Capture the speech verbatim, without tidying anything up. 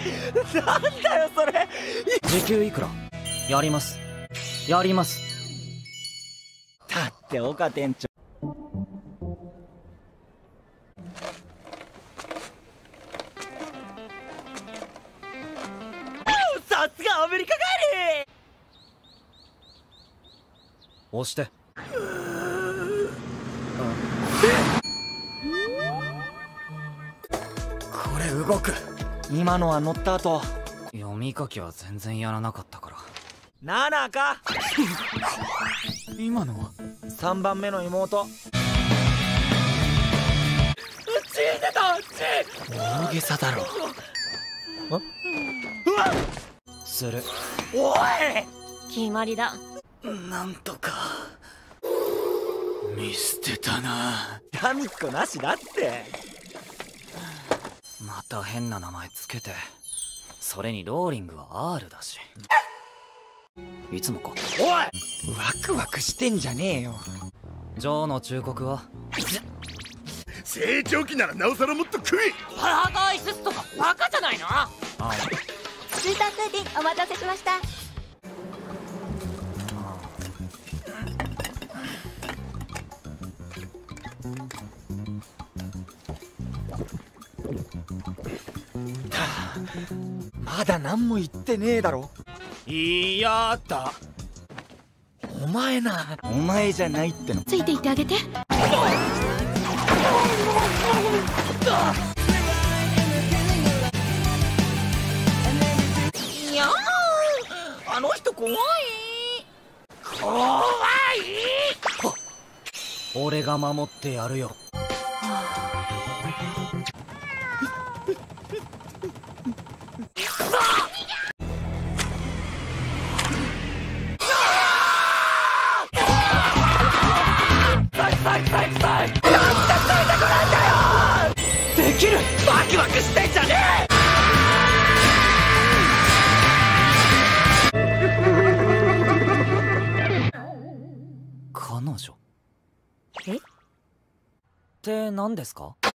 なんだよそれ。時給いくら？やりますやります。だって岡店長、さすがアメリカ帰り。押して。これ動く。今のは乗った後、読み書きは全然やらなかったから。ななか今のはさんばんめの妹。うち出た。うち大げさだろ。あっ、うわっする。おい、決まりだ。なんとか見捨てたな。ラミっこなしだって。また変な名前つけて、それにローリングは アール だし。いつもか。おい、ワクワクしてんじゃねえよ。ジョーの忠告は成長期ならなおさらもっと食い。母がアイススとかバカじゃないの。ああ、住宅便お待たせしました。まだ何も言ってねえだろ。いやだ、お前な。お前じゃないっての。ついていってあげて。いや、あの人怖い怖い。俺が守ってやるよ。できる。ワクワクしてんじゃねえ。彼女。え？って何ですか？